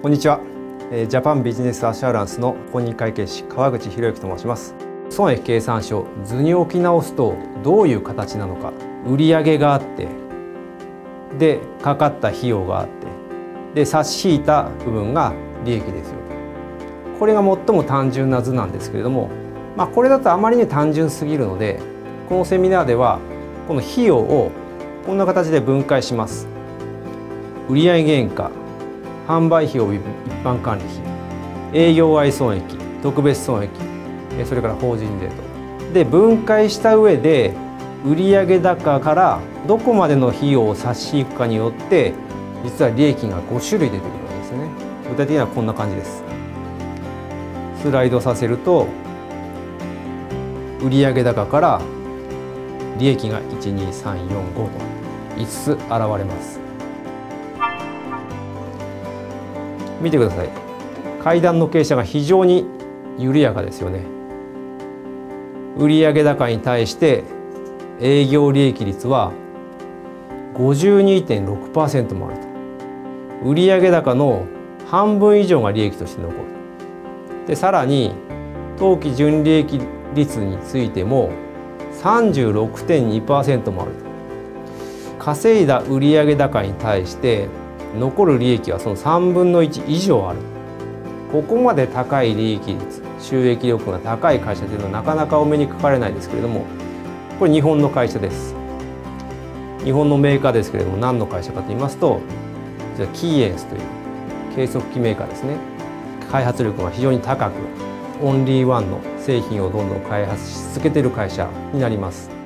こんにちは。ジャパンビジネスアシュアランスの公認会計士川口博之と申します。損益計算書、図に置き直すとどういう形なのか。売上があって、でかかった費用があって、で差し引いた部分が利益ですよ。これが最も単純な図なんですけれども、これだとあまりに単純すぎるので、このセミナーではこの費用をこんな形で分解します。売上原価、販売費用一般管理費、営業外損益、特別損益、それから法人税とで分解した上で、売上高からどこまでの費用を差し引くかによって、実は利益が5種類出てくるわけですね。具体的にはこんな感じです。スライドさせると、売上高から利益が12345と5つ現れます。見てください。階段の傾斜が非常に緩やかですよね。売上高に対して営業利益率は 52.6% もあると。売上高の半分以上が利益として残る。でさらに当期純利益率についても 36.2% もあると。稼いだ売上高に対して残る利益はその3分の1以上ある。ここまで高い利益率、収益力が高い会社というのはなかなかお目にかかれないですけれども、これ日本の会社です。日本のメーカーですけれども、何の会社かと言いますと、じゃあキーエンスという計測器メーカーですね。開発力が非常に高く、オンリーワンの製品をどんどん開発し続けている会社になります。